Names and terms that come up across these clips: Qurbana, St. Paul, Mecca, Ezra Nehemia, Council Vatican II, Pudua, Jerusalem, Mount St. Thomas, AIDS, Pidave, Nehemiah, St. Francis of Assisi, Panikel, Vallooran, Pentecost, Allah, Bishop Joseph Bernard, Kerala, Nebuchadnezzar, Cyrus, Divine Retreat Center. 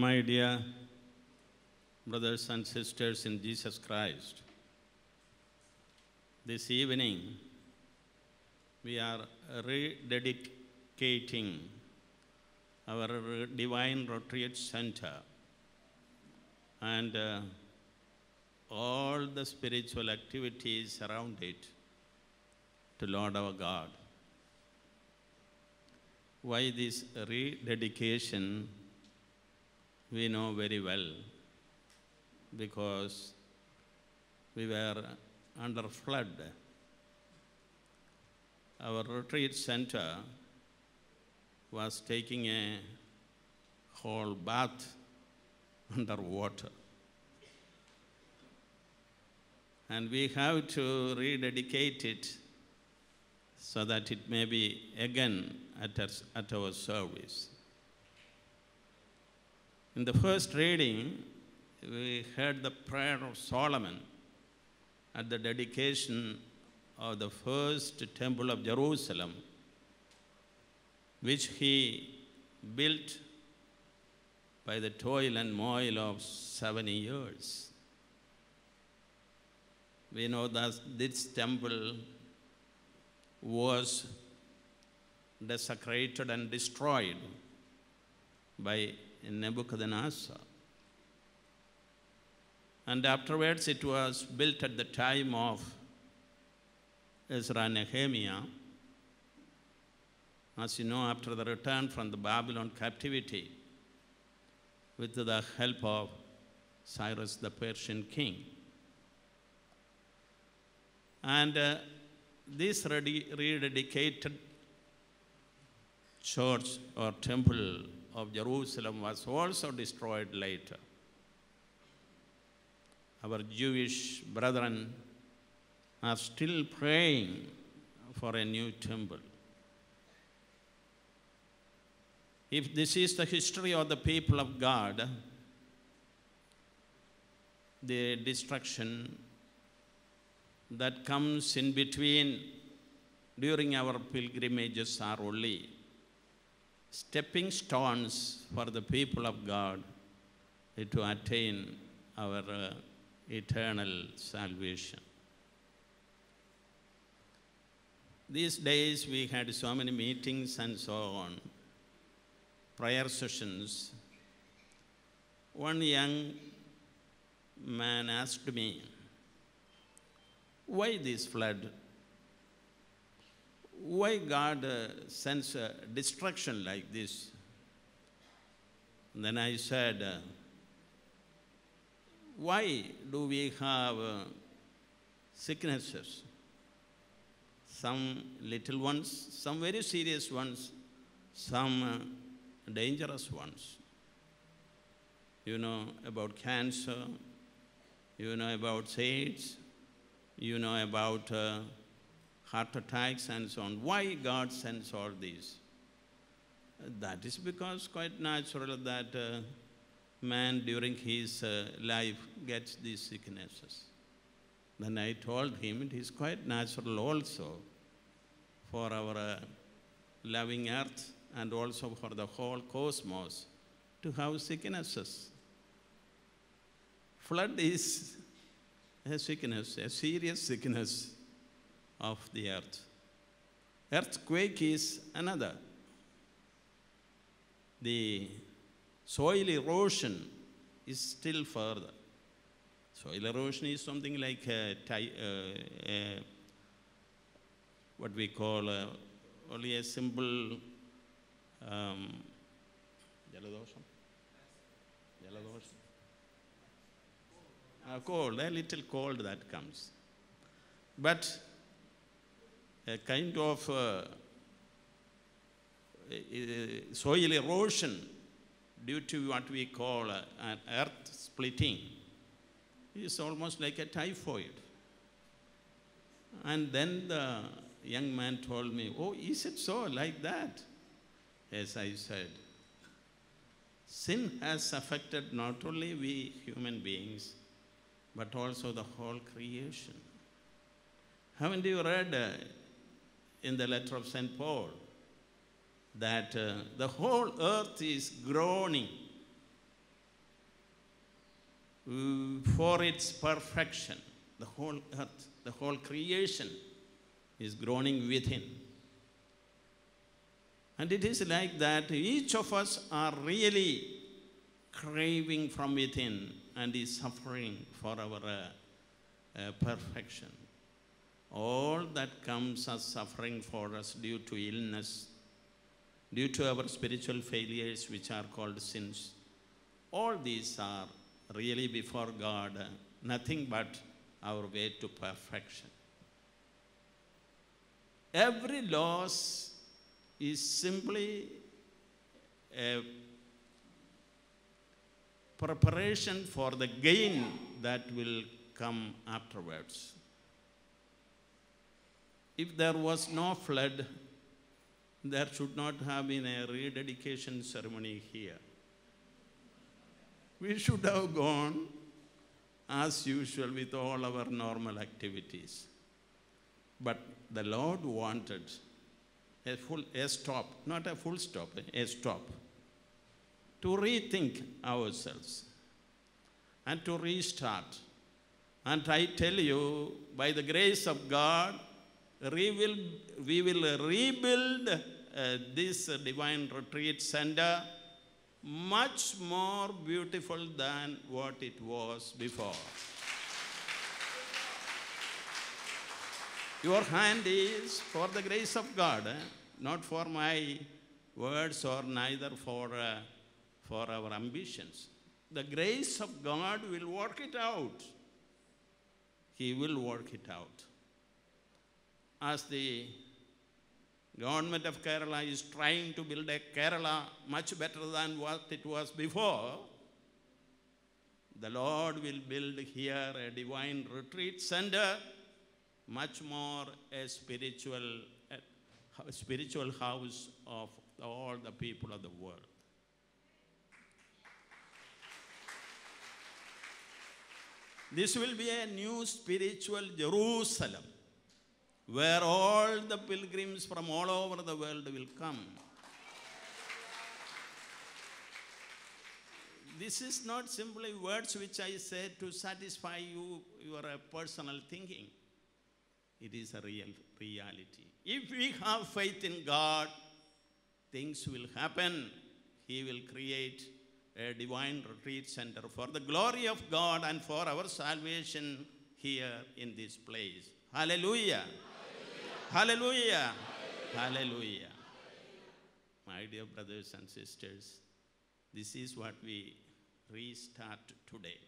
My dear brothers and sisters in Jesus Christ, this evening we are rededicating our Divine Retreat Center and all the spiritual activities around it to Lord our God. Why this rededication? We know very well, because we were under flood. Our retreat center was taking a whole bath under water. And we have to rededicate it so that it may be again at our service. In the first reading, we heard the prayer of Solomon at the dedication of the first temple of Jerusalem, which he built by the toil and moil of 7 years. We know that this temple was desecrated and destroyed by Nebuchadnezzar. And afterwards it was built at the time of Ezra Nehemia. As you know, after the return from the Babylon captivity, with the help of Cyrus the Persian king. And this rededicated church or temple of Jerusalem was also destroyed later. Our Jewish brethren are still praying for a new temple. If this is the history of the people of God, the destruction that comes in between during our pilgrimages are only stepping stones for the people of God to attain our eternal salvation. These days we had so many meetings and so on, prayer sessions. One young man asked me, why this flood? Why God sends destruction like this? And then I said, why do we have sicknesses? Some little ones, some very serious ones, some dangerous ones. You know about cancer, you know about AIDS, you know about heart attacks and so on. Why God sends all these? That is because quite natural that man during his life gets these sicknesses. Then I told him it is quite natural also for our loving earth and also for the whole cosmos to have sicknesses. Flood is a sickness, a serious sickness of the earth. Earthquake is another. The soil erosion is still further. Soil erosion is something like what we call only a simple cold, a little cold that comes. But a kind of soil erosion due to what we call an earth splitting is almost like a typhoid. And then the young man told me, oh, is it so like that? Yes, I said, sin has affected not only we human beings, but also the whole creation. Haven't you read in the letter of St. Paul, that the whole earth is groaning for its perfection. The whole earth, the whole creation is groaning within. And it is like that each of us are really craving from within and is suffering for our perfection. All that comes as suffering for us due to illness, due to our spiritual failures which are called sins, all these are really before God nothing but our way to perfection. Every loss is simply a preparation for the gain that will come afterwards. If there was no flood, there should not have been a rededication ceremony here. We should have gone as usual with all our normal activities. But the Lord wanted a stop, not a full stop, a stop, to rethink ourselves and to restart. And I tell you, by the grace of God, we will rebuild this Divine Retreat Center much more beautiful than what it was before. Your hand is for the grace of God, not for my words or neither for our ambitions. The grace of God will work it out. He will work it out. As the government of Kerala is trying to build a Kerala much better than what it was before, the Lord will build here a divine retreat center, much more a spiritual house of all the people of the world. This will be a new spiritual Jerusalem, where all the pilgrims from all over the world will come. This is not simply words which I say to satisfy you, your personal thinking. It is a real reality. If we have faith in God, things will happen. He will create a divine retreat center for the glory of God and for our salvation here in this place. Hallelujah. Hallelujah. Hallelujah. Hallelujah. My dear brothers and sisters, this is what we restart today.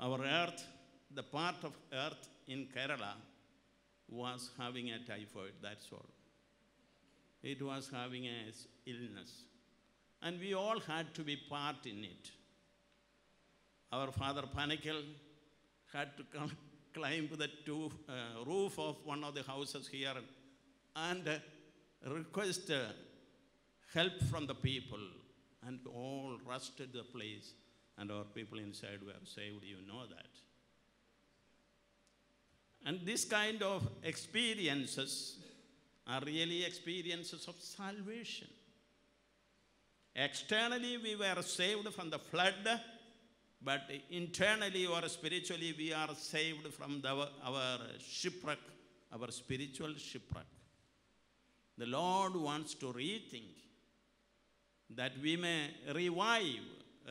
Our earth, the part of earth in Kerala, was having a typhoid, that's all. It was having an illness. And we all had to be part in it. Our father Panikel had to come climb the roof of one of the houses here and request help from the people, and all rusted the place, and our people inside were saved, you know that. And this kind of experiences are really experiences of salvation. Externally we were saved from the flood, but internally or spiritually, we are saved from our shipwreck, our spiritual shipwreck. The Lord wants to rethink that we may revive,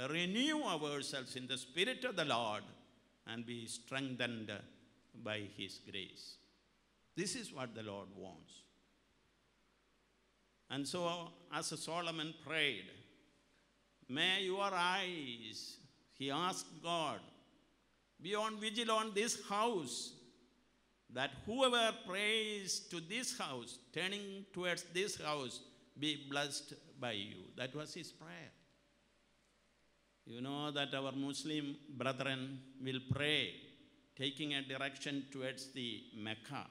renew ourselves in the Spirit of the Lord and be strengthened by His grace. This is what the Lord wants. And so, as Solomon prayed, may your eyes... He asked God, be on vigil on this house, that whoever prays to this house, turning towards this house, be blessed by you. That was his prayer. You know that our Muslim brethren will pray, taking a direction towards the Mecca.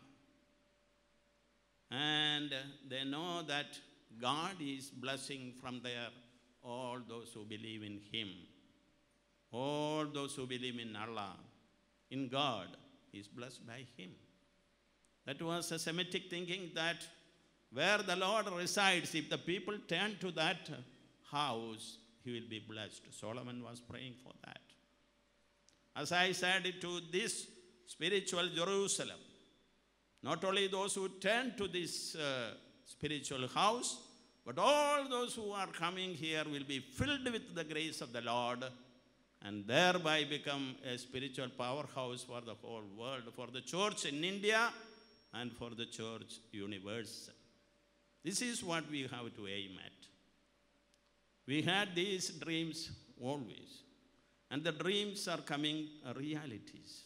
And they know that God is blessing from there all those who believe in Him. All those who believe in Allah, in God, is blessed by Him. That was a Semitic thinking that where the Lord resides, if the people turn to that house, he will be blessed. Solomon was praying for that. As I said, to this spiritual Jerusalem, not only those who turn to this spiritual house, but all those who are coming here will be filled with the grace of the Lord and thereby become a spiritual powerhouse for the whole world, for the church in India and for the church universe. This is what we have to aim at. We had these dreams always, and the dreams are coming realities.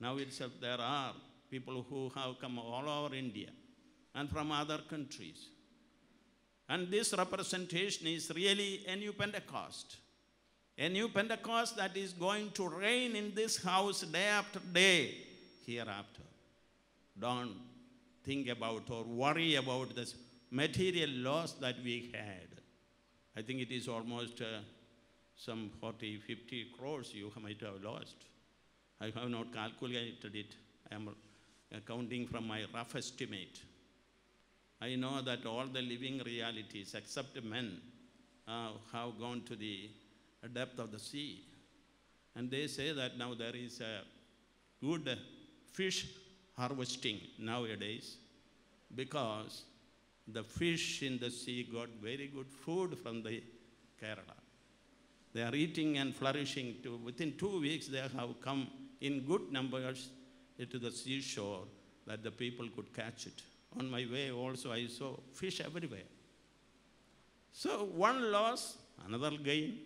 Now itself there are people who have come all over India and from other countries. And this representation is really a new Pentecost. A new Pentecost that is going to reign in this house day after day hereafter. Don't think about or worry about this material loss that we had. I think it is almost some 40, 50 crores you might have lost. I have not calculated it. I am counting from my rough estimate. I know that all the living realities, except men, have gone to the depth of the sea. And they say that now there is a good fish harvesting nowadays because the fish in the sea got very good food from the Kerala. They are eating and flourishing. Within 2 weeks, they have come in good numbers to the seashore that the people could catch it. On my way also, I saw fish everywhere. So one loss, another gain.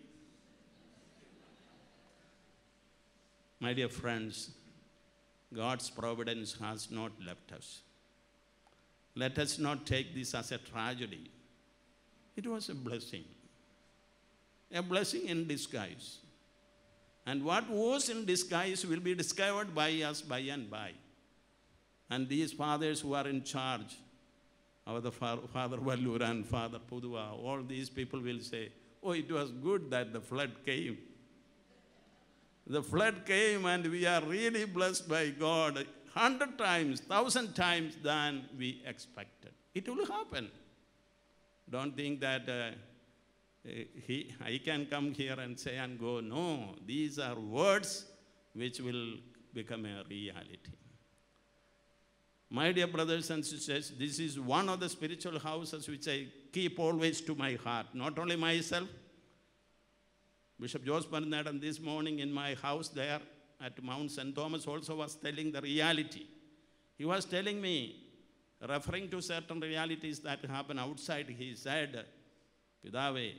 My dear friends, God's providence has not left us. Let us not take this as a tragedy. It was a blessing in disguise. And what was in disguise will be discovered by us by and by. And these fathers who are in charge, our Father Vallooran, Father Pudua, all these people will say, oh, it was good that the flood came. The flood came and we are really blessed by God 100 times, 1,000 times than we expected. It will happen. Don't think that I can come here and say and go. No, these are words which will become a reality. My dear brothers and sisters, this is one of the spiritual houses which I keep always to my heart. Not only myself, Bishop Joseph Bernard, and this morning in my house there at Mount St. Thomas also was telling the reality. He was telling me, referring to certain realities that happen outside, he said, Pidave,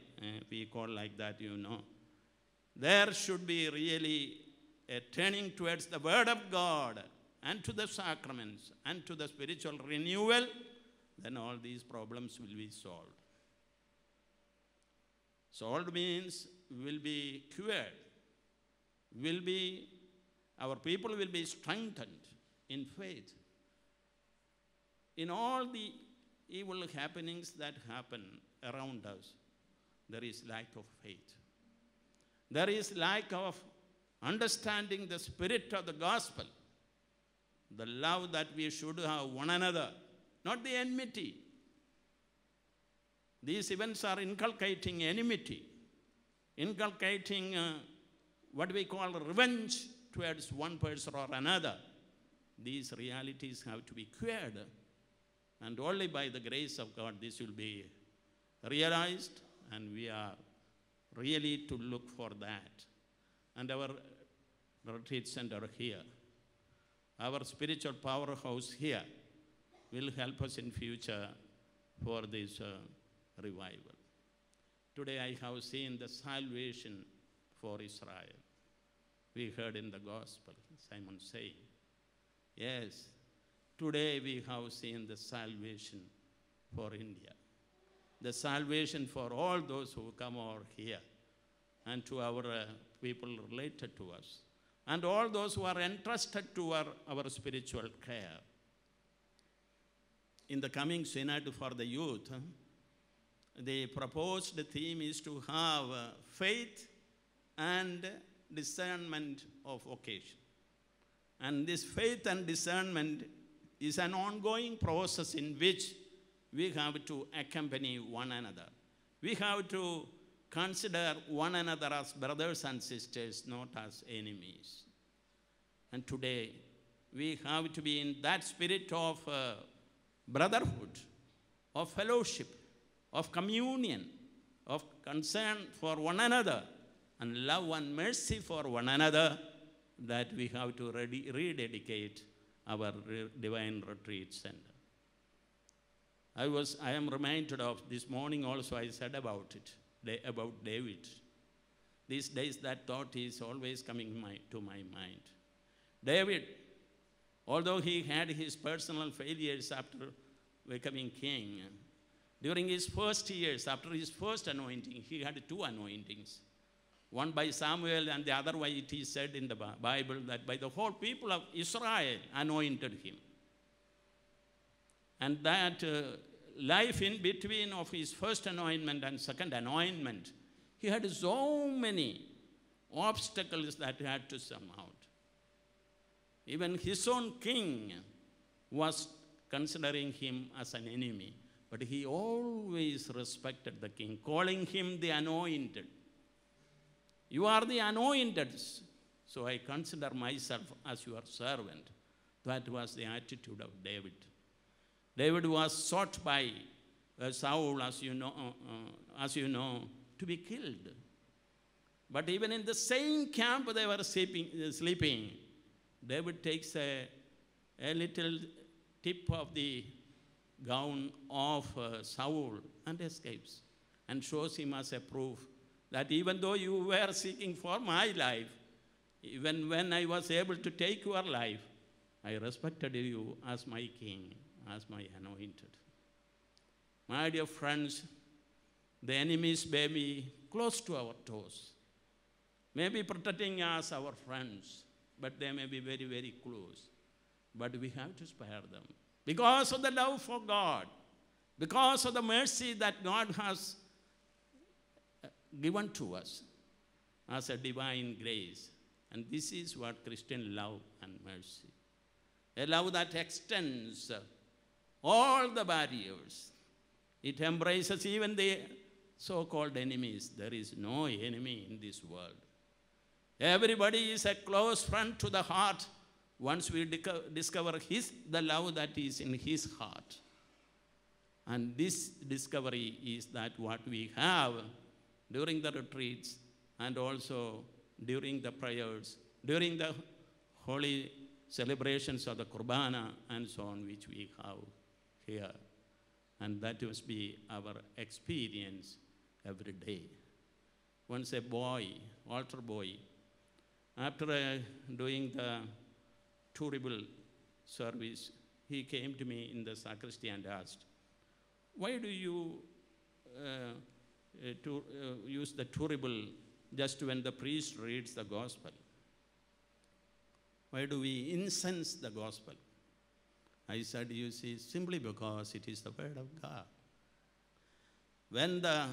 we call like that, you know. There should be really a turning towards the Word of God and to the sacraments and to the spiritual renewal, then all these problems will be solved. Solved means will be cured, will be, our people will be strengthened in faith. In all the evil happenings that happen around us, there is lack of faith. There is lack of understanding the spirit of the gospel, the love that we should have one another, not the enmity. These events are inculcating enmity, inculcating what we call revenge towards one person or another. These realities have to be cured, and only by the grace of God this will be realized, and we are really to look for that. And our retreat center here, our spiritual powerhouse here, will help us in future for this revival. Today I have seen the salvation for Israel. We heard in the gospel, Simon saying, yes, today we have seen the salvation for India, the salvation for all those who come over here and to our people related to us and all those who are entrusted to our spiritual care. In the coming synod for the youth, the proposed theme is to have faith and discernment of vocation. And this faith and discernment is an ongoing process in which we have to accompany one another. We have to Consider one another as brothers and sisters, not as enemies. And today, we have to be in that spirit of brotherhood, of fellowship, of communion, of concern for one another, and love and mercy for one another, that we have to rededicate our Divine Retreat Center. I am reminded of this morning also, I said about it, about David. These days that thought is always coming to my mind. David, although he had his personal failures after becoming king, during his first years, after his first anointing, he had two anointings. One by Samuel, and the other way it is said in the Bible that by the whole people of Israel anointed him. And that life in between of his first anointment and second anointment, he had so many obstacles that he had to sum out. Even his own king was considering him as an enemy, but he always respected the king, calling him the anointed. You are the anointed, so I consider myself as your servant. That was the attitude of David. David was sought by Saul, to be killed. But even in the same camp they were sleeping, David takes a little tip of the gown of Saul and escapes, and shows him as a proof that even though you were seeking for my life, even when I was able to take your life, I respected you as my king, as my anointed. My dear friends, the enemies may be close to our toes, may be protecting us, our friends, but they may be very, very close. But we have to spare them. Because of the love for God, because of the mercy that God has given to us as a divine grace. And this is what Christian love and mercy. A love that extends all the barriers. It embraces even the so-called enemies. There is no enemy in this world. Everybody is a close friend to the heart once we discover the love that is in his heart. And this discovery is that what we have during the retreats and also during the prayers, during the holy celebrations of the Qurbana and so on, which we have here. And that must be our experience every day. Once a boy, altar boy, after doing the terrible service, he came to me in the sacristy and asked, why do you use the terrible just when the priest reads the gospel? Why do we incense the gospel? I said, you see, simply because it is the word of God. When the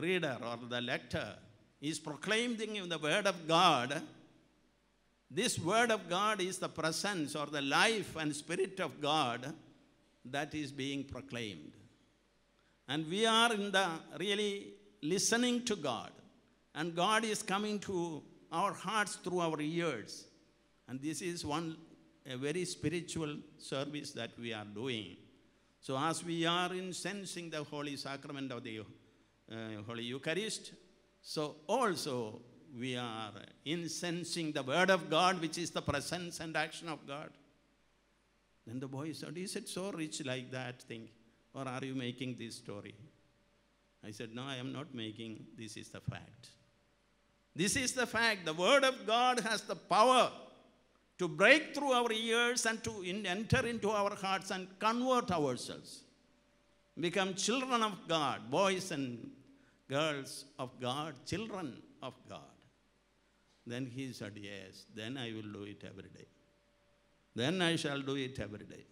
reader or the lector is proclaiming the word of God, this word of God is the presence or the life and spirit of God that is being proclaimed. And we are in the really listening to God. And God is coming to our hearts through our ears. And this is a very spiritual service that we are doing. So as we are incensing the holy sacrament of the Holy Eucharist, so also we are incensing the word of God, which is the presence and action of God. Then the boy said, is it so rich like that thing? Or are you making this story? I said, no, I am not making. This is the fact. This is the fact. The word of God has the power to break through our ears and to enter into our hearts and convert ourselves. Become children of God, boys and girls of God, children of God. Then he said, yes, then I will do it every day. Then I shall do it every day.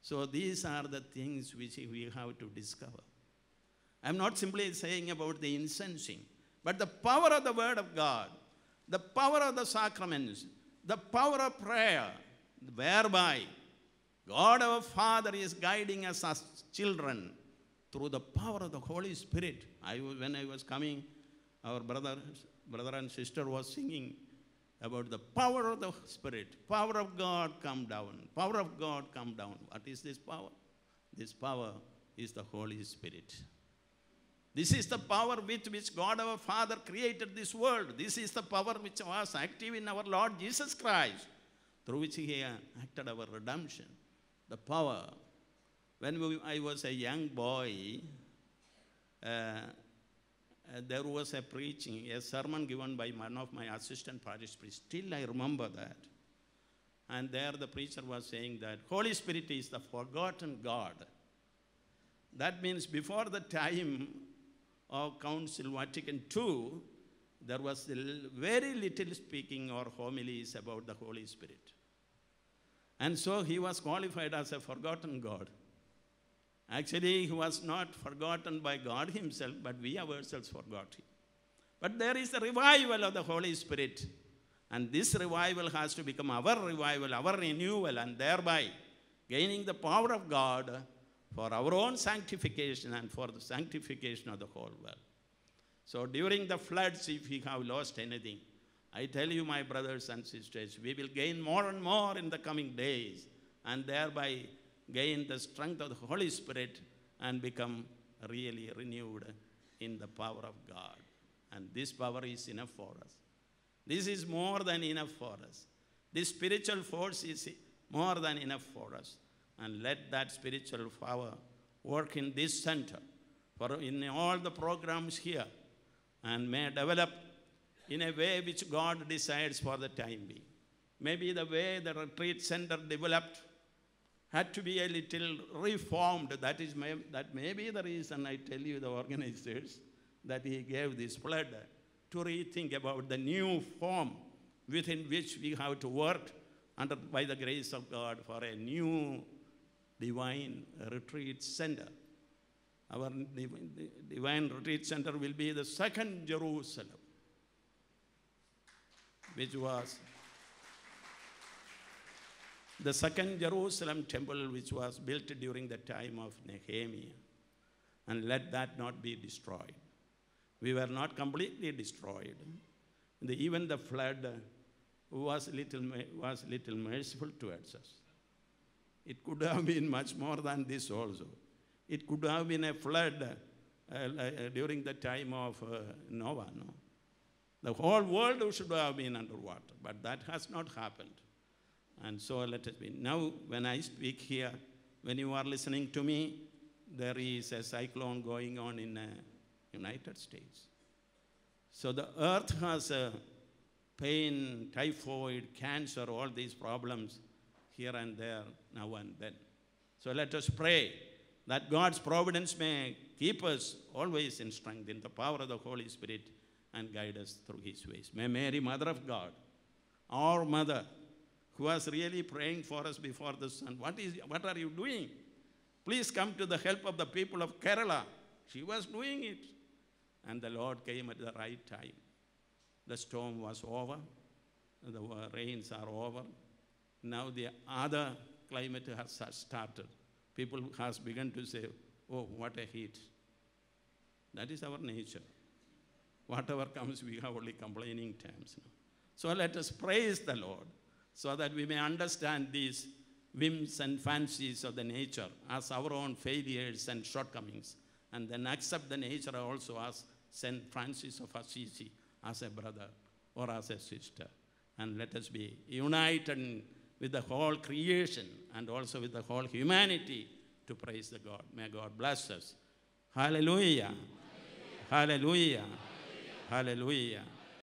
So these are the things which we have to discover. I'm not simply saying about the incensing, but the power of the word of God, the power of the sacraments, the power of prayer, whereby God our Father is guiding us as children through the power of the Holy Spirit. When I was coming, our brother and sister was singing about the power of the Spirit. Power of God come down. Power of God come down. What is this power? This power is the Holy Spirit. This is the power with which God our Father created this world. This is the power which was active in our Lord Jesus Christ, through which He acted our redemption. The power. When I was a young boy, there was a preaching, a sermon given by one of my assistant parish priests. Still I remember that. And there the preacher was saying that Holy Spirit is the forgotten God. That means before the time of Council Vatican II, there was very little speaking or homilies about the Holy Spirit. And so He was qualified as a forgotten God. Actually, He was not forgotten by God Himself, but we ourselves forgot Him. But there is a revival of the Holy Spirit. And this revival has to become our revival, our renewal, and thereby gaining the power of God for our own sanctification and for the sanctification of the whole world. So during the floods, if we have lost anything, I tell you, my brothers and sisters, we will gain more and more in the coming days, and thereby gain the strength of the Holy Spirit and become really renewed in the power of God. And this power is enough for us. This is more than enough for us. This spiritual force is more than enough for us. And let that spiritual power work in this center, for in all the programs here, and may develop in a way which God desires for the time being. Maybe the way the retreat center developed had to be a little reformed. That may be the reason I tell you, the organizers, that He gave this flood to rethink about the new form within which we have to work under, by the grace of God, for a new Divine Retreat Center. Our Divine Retreat Center will be the second Jerusalem, which was the second Jerusalem temple, which was built during the time of Nehemiah. And let that not be destroyed. We were not completely destroyed. Even the flood was little merciful towards us. It could have been much more than this also. It could have been a flood during the time of Noah. No? The whole world should have been underwater, but that has not happened. And so let it be. Now, when I speak here, when you are listening to me, there is a cyclone going on in the United States. So the earth has pain, typhoid, cancer, all these problems here and there, now and then. So let us pray that God's providence may keep us always in strength, in the power of the Holy Spirit, and guide us through His ways. May Mary, Mother of God, our Mother, who was really praying for us before the sun, what are you doing? Please come to the help of the people of Kerala. She was doing it. And the Lord came at the right time. The storm was over. The rains are over. Now the other climate has started. People has begun to say, oh, what a heat. That is our nature. Whatever comes, we have only complaining times now. So let us praise the Lord, so that we may understand these whims and fancies of the nature as our own failures and shortcomings, and then accept the nature also as St. Francis of Assisi, as a brother or as a sister. And let us be united with the whole creation and also with the whole humanity to praise the God. May God bless us. Hallelujah. Hallelujah. Hallelujah. Hallelujah.